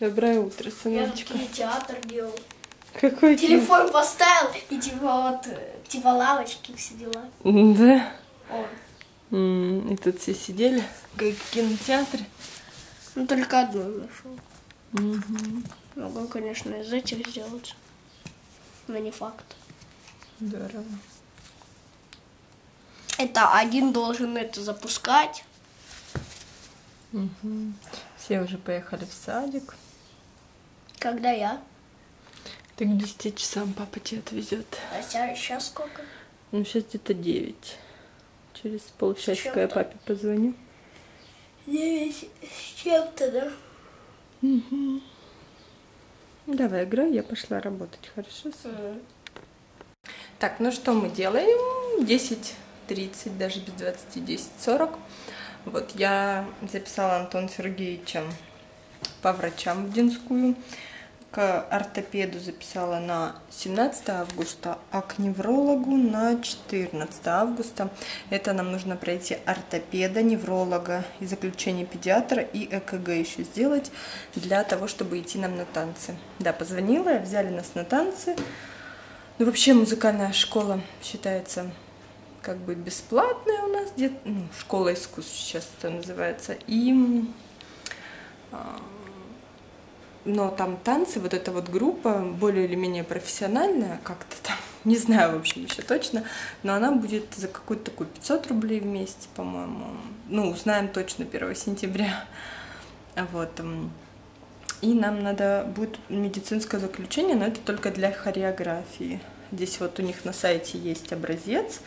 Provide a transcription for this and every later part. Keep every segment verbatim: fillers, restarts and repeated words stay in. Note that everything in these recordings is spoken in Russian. Доброе утро, сыночка. Я в кинотеатр бил. Какой телефон кино? Поставил и типа вот, типа лавочки, все дела. Да? Ой. И тут все сидели, как в кинотеатре. Ну, только одну нашел. Угу. Могу, конечно, из этих сделать, но не факт. Здорово. Это один должен это запускать. Угу. Все уже поехали в садик. Когда я? Ты к десяти часам папа тебя отвезет. А сейчас сколько? Ну, сейчас где-то девять. Через полчасика я папе позвоню. девять с чем-то, да? Угу. Давай, играй, я пошла работать, хорошо? Угу. Так, ну что мы делаем? десять тридцать, даже без двадцати, десять сорок. Вот, я записала Антона Сергеевича по врачам в Динскую. К ортопеду записала на семнадцатое августа, а к неврологу на четырнадцатое августа. Это нам нужно пройти ортопеда, невролога и заключение педиатра, и ЭКГ еще сделать для того, чтобы идти нам на танцы. Да, позвонила, взяли нас на танцы. Ну, вообще музыкальная школа считается как бы бесплатная у нас, где ну, школа искусств сейчас это называется. И... Но там танцы, вот эта вот группа, более или менее профессиональная, как-то там, не знаю, в общем, еще точно, но она будет за какую-то такую пятьсот рублей в месяц, по-моему. Ну, узнаем точно первого сентября. Вот. И нам надо будет медицинское заключение, но это только для хореографии. Здесь вот у них на сайте есть образец,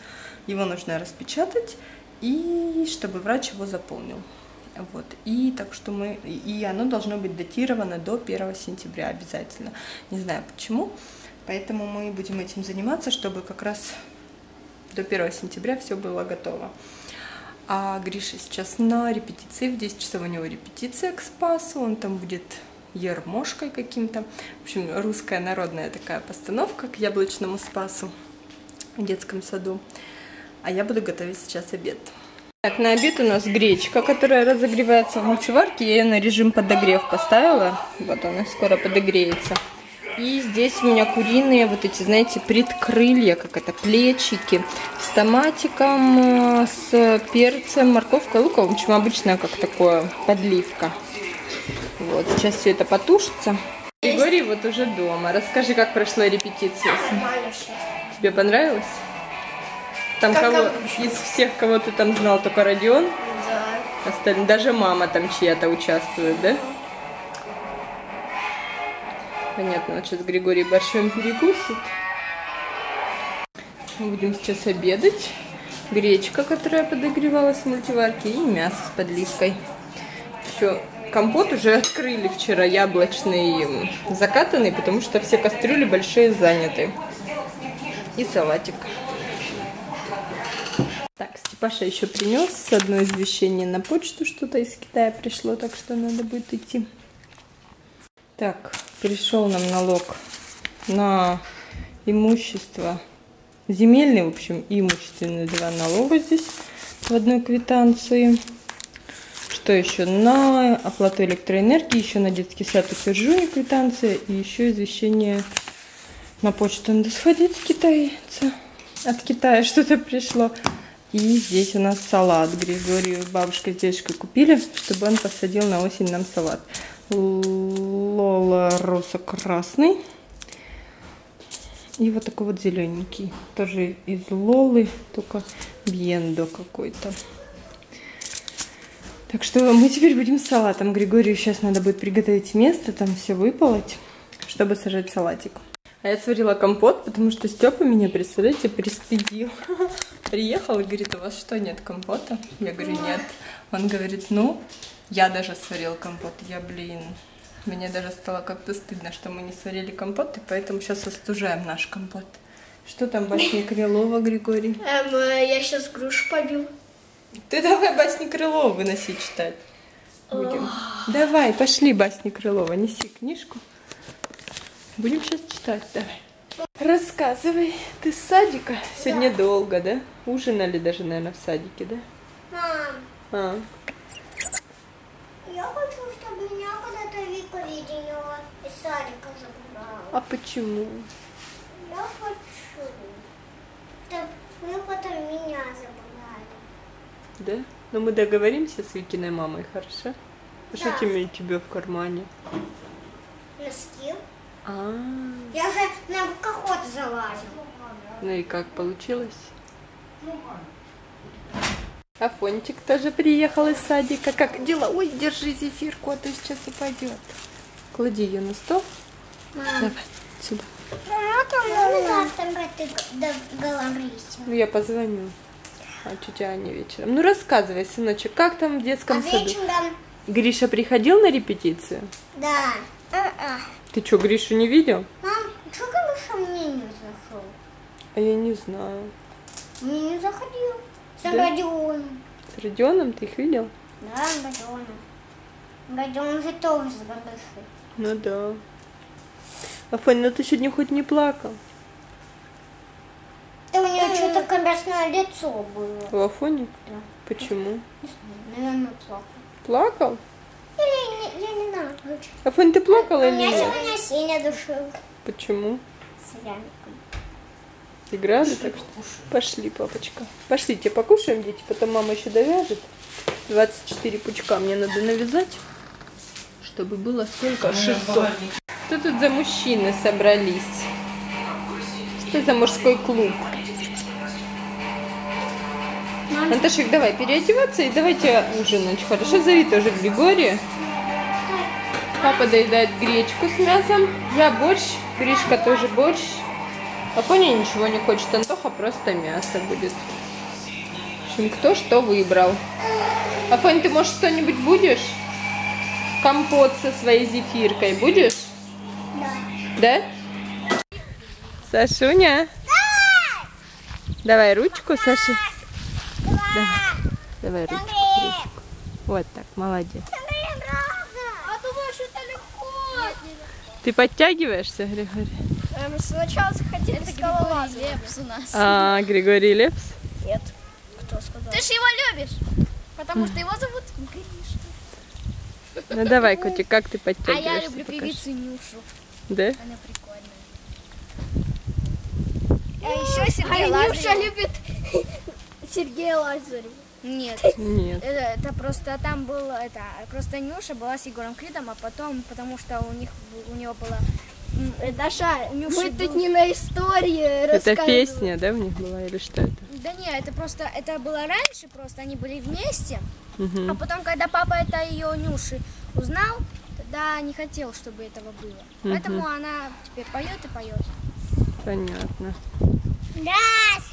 его нужно распечатать, и чтобы врач его заполнил. Вот, и так что мы, и оно должно быть датировано до первого сентября обязательно, не знаю почему, поэтому мы будем этим заниматься, чтобы как раз до первого сентября все было готово. А Гриша сейчас на репетиции, в десять часов у него репетиция к Спасу, он там будет ярмошкой каким-то, в общем, русская народная такая постановка к яблочному Спасу в детском саду, а я буду готовить сейчас обед. Так, на обед у нас гречка, которая разогревается в мультиварке. Я ее на режим подогрев поставила. Вот она скоро подогреется. И здесь у меня куриные вот эти, знаете, предкрылья, как это, плечики. С томатиком, с перцем, морковкой, луком. В общем, обычная как такое подливка. Вот, сейчас все это потушится. Григорий вот уже дома. Расскажи, как прошла репетиция. Тебе понравилось? Там кого, из всех, кого ты там знал, только Родион? Да. Остальные, даже мама там чья-то участвует, да? Понятно, вот сейчас Григорий борщом перекусит. Мы будем сейчас обедать. Гречка, которая подогревалась в мультиварке, и мясо с подливкой. Еще компот уже открыли вчера, яблочный, закатанный, потому что все кастрюли большие заняты. И салатик. Так, Степаша еще принес одно извещение на почту, что-то из Китая пришло, так что надо будет идти. Так, пришел нам налог на имущество, земельный, в общем, и имущественные два налога здесь в одной квитанции. Что еще? На оплату электроэнергии, еще на детский сад Упержуни квитанция, и еще извещение на почту. Надо сходить с китайца, от Китая что-то пришло. И здесь у нас салат. Григорию бабушка с дедушкой купили, чтобы он посадил на осень нам салат. Лола роза красный. И вот такой вот зелененький. Тоже из Лолы, только бьендо какой-то. Так что мы теперь будем с салатом. Григорию сейчас надо будет приготовить место, там все выполоть, чтобы сажать салатик. А я сварила компот, потому что Степа меня, представляете, пристыдил. Приехал и говорит, у вас что, нет компота? Я говорю, нет. Он говорит, ну, я даже сварил компот. Я, блин, мне даже стало как-то стыдно, что мы не сварили компот, и поэтому сейчас остужаем наш компот. Что там, басни Крылова, Григорий? Эм, я сейчас грушу побил. Ты давай басни Крылова выноси читать. Будем. Давай, пошли, басни Крылова, неси книжку. Будем сейчас читать, давай. Рассказывай, ты с садика? Сегодня да. Долго, да? Ужинали даже, наверное, в садике, да? Мам. А. Я хочу, чтобы меня когда-то Вика Леденева из садика забрала. А почему? Я хочу, чтобы мы потом меня забрали. Да? Но мы договоримся с Викиной мамой, хорошо? Да. Что тебе, тебе в кармане? Носки. А, -а, а. Я же на бокоход залазила. Ну и как получилось? Афончик тоже приехал из садика. Как дела? Ой, держи зефирку, а то сейчас упадет. Клади ее на стол. Мам. Давай, сюда. Мама, завтра ты договорись. Ну я позвоню. А чуть Аня вечером. Ну рассказывай, сыночек, как там в детском а саду? Вечером... Гриша приходил на репетицию? Да. А-а. Ты что, Гришу не видел? Мам, что Гриша мне не зашел? А я не знаю. Мне не заходил. С да? Родионом. С Родионом? Ты их видел? Да, с Родионом. Родион же тоже с Гришей. Ну да. Афонь, ну ты сегодня хоть не плакал? Да у него что-то коммерсное лицо было. У Афони? Да. Почему? Не знаю, наверное, плакал. Плакал? Или я не знаю. Афонь, ты плакала или нет? У меня сегодня Сеня душил. Почему? С Яником. Играли, так что пошли, папочка. Пошлите, покушаем, дети, потом мама еще довяжет. двадцать четыре пучка мне надо навязать, чтобы было сколько? шестьсот. Что тут за мужчины собрались? Что за мужской клуб? Антошик, давай переодеваться и давайте ужинать. Хорошо, зови тоже Григория. Папа доедает гречку с мясом. Я борщ, Гришка тоже борщ. Афоня ничего не хочет, Антоха просто мясо будет. В общем, кто что выбрал. Афонь, ты, может, что-нибудь будешь? Компот со своей зефиркой будешь? Да. Да? Сашуня? Да! Давай ручку, Саша. Да! Давай, давай ручку, ручку. Вот так, молодец. А думаешь, это легко? Ты подтягиваешься, Григорий? Мы сначала захотели это скалолаза. Григорий Лепс у нас. А, Григорий Лепс? Нет. Кто сказал? Ты же его любишь, потому что его зовут Гриша. Ну давай, котик, как ты подтягиваешься? А я люблю певицу Нюшу. Да? Она прикольная. А еще Сергей Лазарев. А Нюша любит Сергея Лазарева. Нет. Нет. Это, это просто там был, это просто Нюша была с Егором Кридом, а потом, потому что у них у него была... Даша, мы тут не на истории рассказываем. Это песня, да, у них была или что это? Да не, это просто, это было раньше, просто они были вместе. Угу. А потом, когда папа это ее Нюши узнал, тогда не хотел, чтобы этого было. Угу. Поэтому она теперь поет и поет. Понятно. Раз,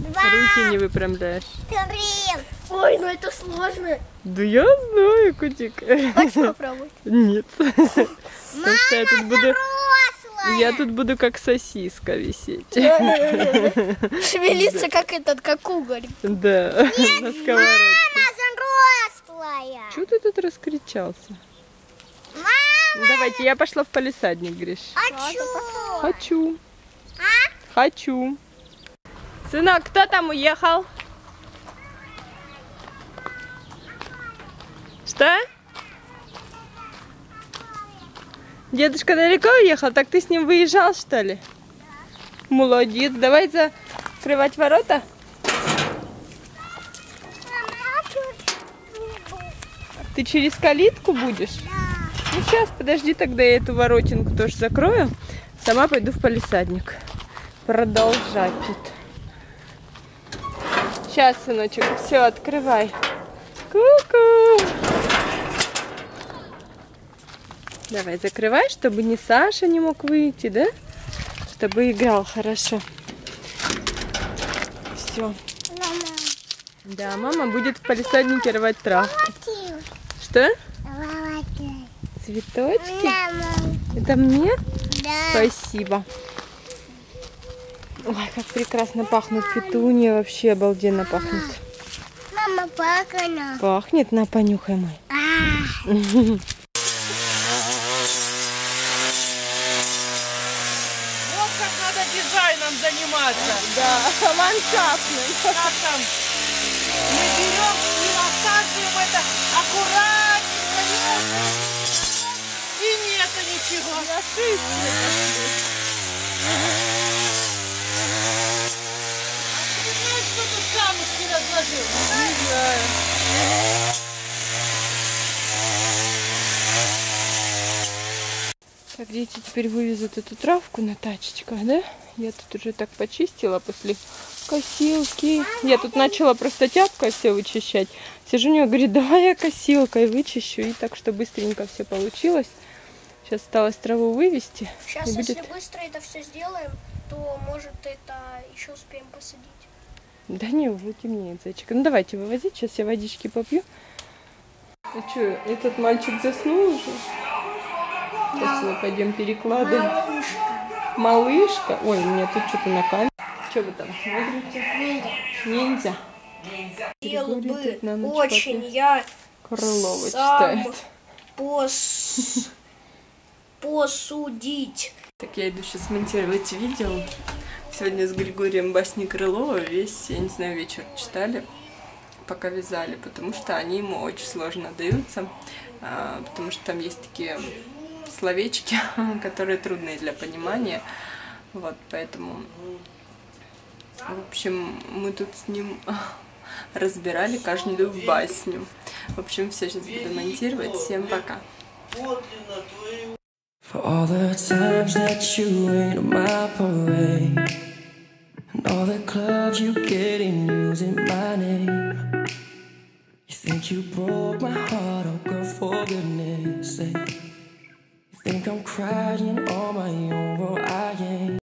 два, руки не выпрямляешь. Три. Ой, ну это сложно. Да я знаю, котик. Хочешь попробовать? Нет. Мама я тут буду... Я тут буду как сосиска висеть. Шевелиться как этот, как угорь. Да. Мама взрослая. Чего ты тут раскричался? Мама! Давайте, я пошла в палисадник, Гриш. Хочу. Хочу. Хочу. Сынок, кто там уехал? Что? Дедушка далеко уехал? Так ты с ним выезжал, что ли? Да. Молодец. Давай закрывать ворота. Ты через калитку будешь? Да. Ну, сейчас, подожди, тогда я эту воротинку тоже закрою. Сама пойду в палисадник. Продолжать тут. Сейчас, сыночек, все, открывай. Ку-ку. Давай, закрывай, чтобы ни Саша не мог выйти, да? Чтобы играл хорошо. Все. Мама. Да, мама будет в палисаднике рвать травку. Молодец. Что? Молодец. Цветочки? Мама. Это мне? Да. Спасибо. Ой, как прекрасно пахнут петуньи, вообще обалденно пахнут. Мама, пахнет. Пахнет, на, понюхай мой. А-а-а. Да, ландшафтный. Мы берем и насаживаем это аккуратно. Ничего. Я шишки. Ты знаешь, что тут камушки разложил? Не знаю. Так, дети теперь вывезут эту травку на тачечках, да? Я тут уже так почистила после косилки. Я тут начала просто тяпкой все вычищать. Сижу, у меня говорит, давай я косилкой вычищу. И так, что быстренько все получилось. Сейчас осталось траву вывести. Сейчас, будет... если быстро это все сделаем, то, может, это еще успеем посадить. Да не, уже темнеет, зайчик. Ну, давайте вывозить. Сейчас я водички попью. А что, этот мальчик заснул уже? Сейчас мы пойдем перекладывать. Малышка. Малышка? Ой, у меня тут что-то на камере. Что вы там смотрите? Ниндзя. Ниндзя. Ниндзя. Ел бы на ночь очень попьет. Я Крылова читает. Пос... посудить. Так, я иду сейчас монтировать видео. Сегодня с Григорием басни Крылова весь, я не знаю, вечер читали, пока вязали, потому что они ему очень сложно даются, потому что там есть такие... словечки, которые трудные для понимания, вот, поэтому, в общем, мы тут с ним разбирали каждую басню. В общем, все сейчас буду монтировать. Всем пока. Think I'm crying on my own, well I ain't.